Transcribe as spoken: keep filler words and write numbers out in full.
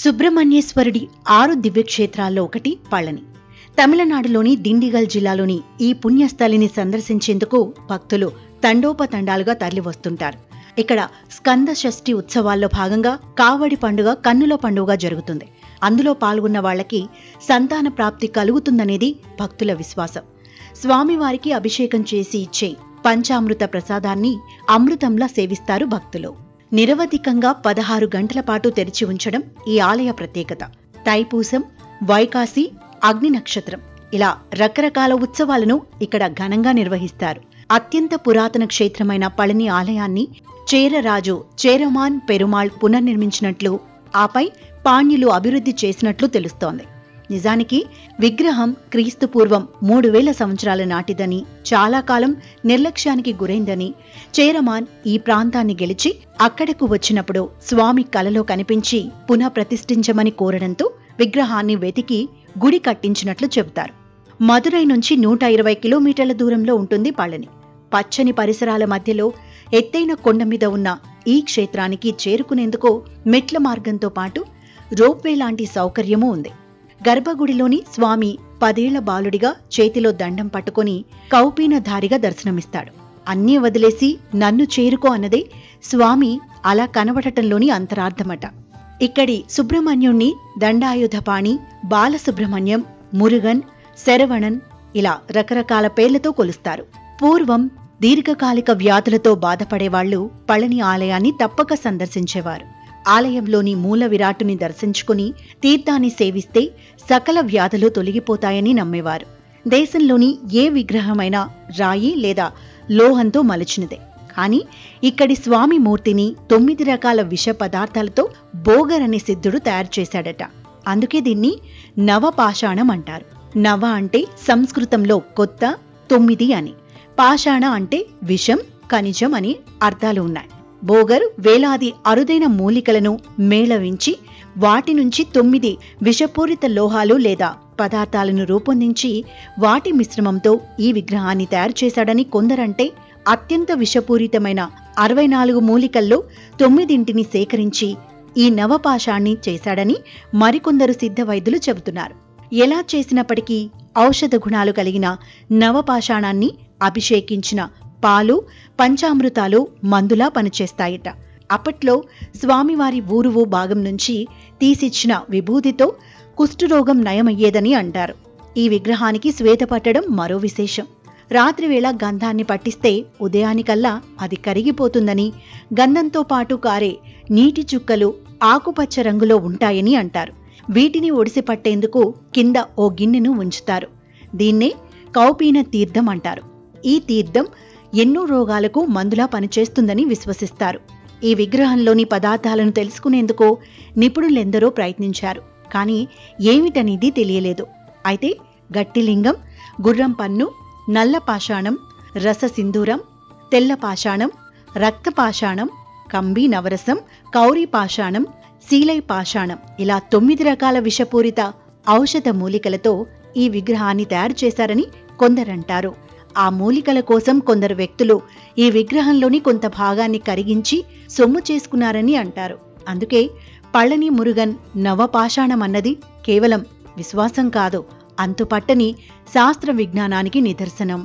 సుబ్రహ్మణ్యేశ్వరుడి ఆరు దివ్యక్షేత్రాల్లో ఒకటి పళని. తమిళనాడులోని దిండిగల్ జిల్లాలోని ఈ పుణ్యస్థలిని సందర్శించేందుకు భక్తులు తండోపతండాలుగా తరలివస్తుంటారు. ఇక్కడ స్కంద షష్ఠి ఉత్సవాల్లో భాగంగా కావడి పండుగ కన్నుల పండుగగా జరుగుతుంది. అందులో పాల్గొన్న వాళ్ళకి సంతాన ప్రాప్తి కలుగుతుందనేది భక్తుల విశ్వాసం. స్వామివారికి అభిషేకం చేసి ఇచ్చే పంచామృత ప్రసాదాన్ని అమృతంలా సేవిస్తారు భక్తులు. నిరవధికంగా పదహారు గంటల పాటు తెరిచి ఉంచడం ఈ ఆలయ ప్రత్యేకత. తైపూసం, వైకాసి, అగ్ని నక్షత్రం ఇలా రకరకాల ఉత్సవాలను ఇక్కడ ఘనంగా నిర్వహిస్తారు. అత్యంత పురాతన క్షేత్రమైన పళని ఆలయాన్ని చేరరాజు చేరమాన్ పెరుమాళ్ పునర్నిర్మించినట్లు, ఆపై పాణ్యులు అభివృద్ధి చేసినట్లు తెలుస్తోంది. నిజానికి విగ్రహం క్రీస్తు పూర్వం మూడు వేల సంవత్సరాల నాటిదని, చాలా కాలం నిర్లక్ష్యానికి గురైందని చేరమాన్ ఈ ప్రాంతాన్ని గెలిచి అక్కడకు వచ్చినప్పుడు స్వామి కలలో కనిపించి పునః ప్రతిష్ఠించమని కోరడంతో విగ్రహాన్ని వెతికి గుడి కట్టించినట్లు చెబుతారు. మదురై నుంచి నూట ఇరవై కిలోమీటర్ల దూరంలో ఉంటుంది పళని. పచ్చని పరిసరాల మధ్యలో ఎత్తైన కొండ మీద ఉన్న ఈ క్షేత్రానికి చేరుకునేందుకు మెట్ల మార్గంతో పాటు రోప్వే లాంటి సౌకర్యమూ ఉంది. గర్భగుడిలోని స్వామి పదేళ్ల బాలుడిగా చేతిలో దండం పట్టుకుని కౌపీనధారిగా దర్శనమిస్తాడు. అన్నీ వదిలేసి నన్ను చేరుకో అన్నదే స్వామి అలా కనబడటంలోని అంతరార్థమట. ఇక్కడి సుబ్రహ్మణ్యుణ్ణి దండాయుధపాణి, బాలసుబ్రహ్మణ్యం, మురుగన్, శరవణన్ ఇలా రకరకాల పేర్లతో కొలుస్తారు. పూర్వం దీర్ఘకాలిక వ్యాధులతో బాధపడేవాళ్లు పళని ఆలయాన్ని తప్పక సందర్శించేవారు. ఆలయంలోని మూల విరాటుని దర్శించుకుని తీర్థాన్ని సేవిస్తే సకల వ్యాధులు తొలగిపోతాయని నమ్మేవారు. దేశంలోని ఏ విగ్రహమైనా రాయి లేదా లోహంతో మలిచినదే, కానీ ఇక్కడి స్వామి మూర్తిని తొమ్మిది రకాల విష పదార్థాలతో బోగర్ అనే సిద్ధుడు తయారు చేశాడట. అందుకే దీన్ని నవపాషాణం అంటారు. నవ అంటే సంస్కృతంలో కొత్త, తొమ్మిది అని, పాషాణ అంటే విషం, ఖనిజం అని అర్థాలు ఉన్నాయి. బోగర్ వేలాది అరుదైన మూలికలను మేళవించి వాటి నుంచి తొమ్మిది విషపూరిత లోహాలు లేదా పదార్థాలను రూపొందించి వాటి మిశ్రమంతో ఈ విగ్రహాన్ని తయారు చేశాడని కొందరంటే, అత్యంత విషపూరితమైన అరవై నాలుగు మూలికల్లో తొమ్మిదింటిని సేకరించి ఈ నవపాషాణ్ణి చేశాడని మరికొందరు సిద్ధ వైద్యులు చెబుతున్నారు. ఎలా చేసినప్పటికీ ఔషధ గుణాలు కలిగిన నవపాషాణాన్ని అభిషేకించిన పాలు, పంచామృతాలు మందులా పనిచేస్తాయట. అప్పట్లో స్వామివారి ఊరువు భాగం నుంచి తీసిచ్చిన విభూతితో కుష్ఠరోగం నయమయ్యేదని అంటారు. ఈ విగ్రహానికి శ్వేత పట్టడం మరో విశేషం. రాత్రివేళ గంధాన్ని పట్టిస్తే ఉదయానికల్లా అది కరిగిపోతుందని, గంధంతో పాటు కారే నీటి చుక్కలు ఆకుపచ్చ రంగులో ఉంటాయని అంటారు. వీటిని ఒడిసి పట్టేందుకు కింద ఓ గిన్నెను ఉంచుతారు. దీన్నే కౌపీన తీర్థం అంటారు. ఈ తీర్థం ఎన్నో రోగాలకు మందులా పనిచేస్తుందని విశ్వసిస్తారు. ఈ విగ్రహంలోని పదార్థాలను తెలుసుకునేందుకు నిపుణులెందరో ప్రయత్నించారు, కానీ ఏమిటనేది తెలియలేదు. అయితే గట్టిలింగం, గుర్రం పన్ను, నల్ల పాషాణం, రస సింధూరం, తెల్ల పాషాణం, రక్త పాషాణం, కంబీ నవరసం, కౌరీ పాషాణం, శీలై పాషాణం ఇలా తొమ్మిది రకాల విషపూరిత ఔషధ మూలికలతో ఈ విగ్రహాన్ని తయారు చేశారని కొందరంటారు. ఆ మూలికల కోసం కొందరు వ్యక్తులు ఈ విగ్రహంలోని కొంత భాగాన్ని కరిగించి సొమ్ము చేసుకున్నారని అంటారు. అందుకే పళని మురుగన్ నవపాషాణం అన్నది కేవలం విశ్వాసం కాదు, అంతుపట్టని శాస్త్ర విజ్ఞానానికి నిదర్శనం.